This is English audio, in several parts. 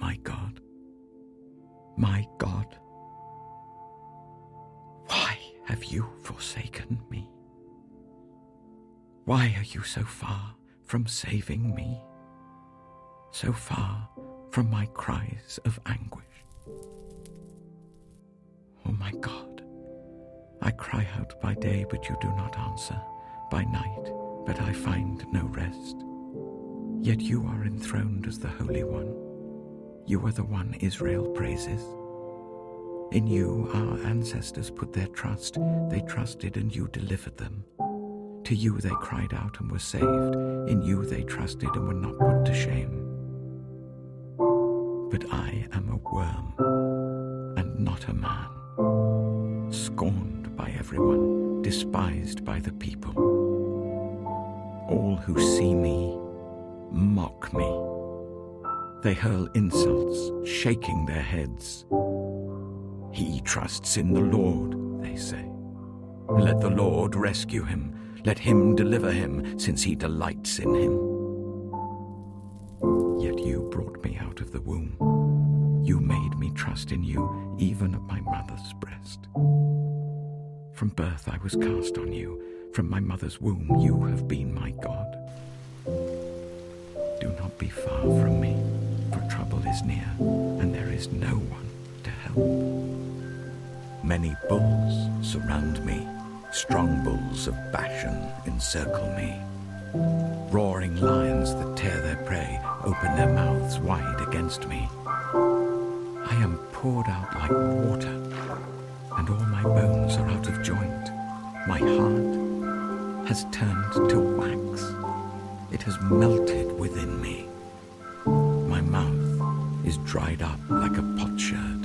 my God, why have you forsaken me? Why are you so far from saving me, so far from my cries of anguish? Oh my God, I cry out by day, but you do not answer, by night, but I find no rest. Yet you are enthroned as the Holy One. You are the one Israel praises. In you our ancestors put their trust. They trusted and you delivered them. To you they cried out and were saved. In you they trusted and were not put to shame. But I am a worm and not a man, scorned by everyone, despised by the people. All who see me mock me. They hurl insults, shaking their heads. He trusts in the Lord, they say. Let the Lord rescue him. Let him deliver him, since he delights in him. Yet you brought me out of the womb. You made me trust in you, even at my mother's breast. From birth I was cast on you. From my mother's womb you have been my God. Do not be far from me, for trouble is near, and there is no one to help. Many bulls surround me, strong bulls of Bashan encircle me. Roaring lions that tear their prey open their mouths wide against me. I am poured out like water, and all my bones are out of joint. My heart has turned to wax. It has melted within me. My mouth is dried up like a potsherd,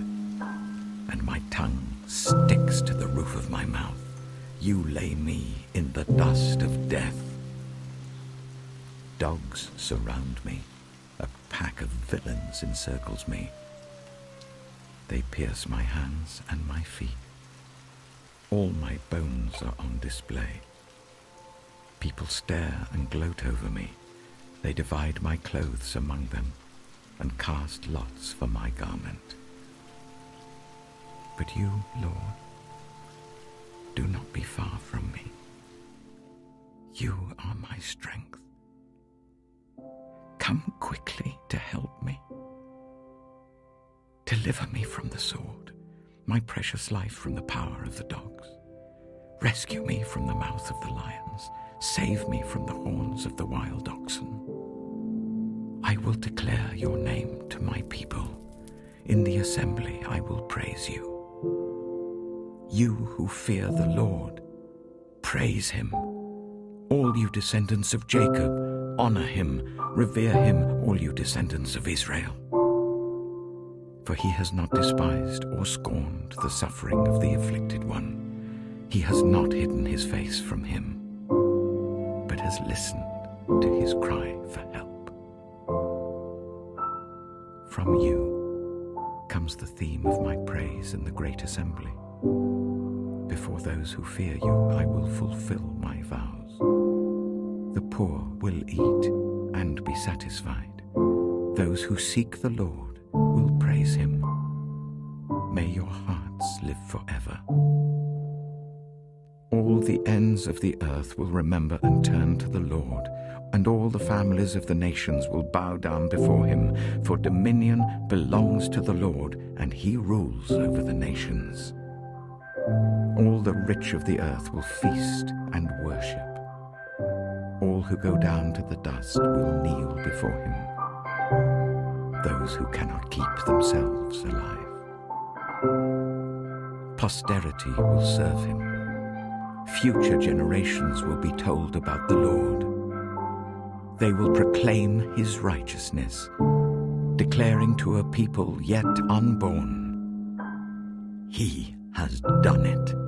and my tongue sticks to the roof of my mouth. You lay me in the dust of death. Dogs surround me. A pack of villains encircles me. They pierce my hands and my feet. All my bones are on display. People stare and gloat over me. They divide my clothes among them and cast lots for my garment. But you, Lord, do not be far from me. You are my strength. Come quickly to help me. Deliver me from the sword, my precious life from the power of the dogs. Rescue me from the mouth of the lions. Save me from the horns of the wild oxen. I will declare your name to my people. In the assembly I will praise you. You who fear the Lord, praise him. All you descendants of Jacob, honor him. Revere him, all you descendants of Israel. For he has not despised or scorned the suffering of the afflicted one. He has not hidden his face from him, but has listened to his cry for help. From you comes the theme of my praise in the great assembly. Before those who fear you, I will fulfill my vows. The poor will eat and be satisfied. Those who seek the Lord will praise him. May your hearts live forever. All the ends of the earth will remember and turn to the Lord, and all the families of the nations will bow down before him, for dominion belongs to the Lord, and he rules over the nations. All the rich of the earth will feast and worship. All who go down to the dust will kneel before him, those who cannot keep themselves alive. Posterity will serve him. Future generations will be told about the Lord. They will proclaim his righteousness, declaring to a people yet unborn, he has done it.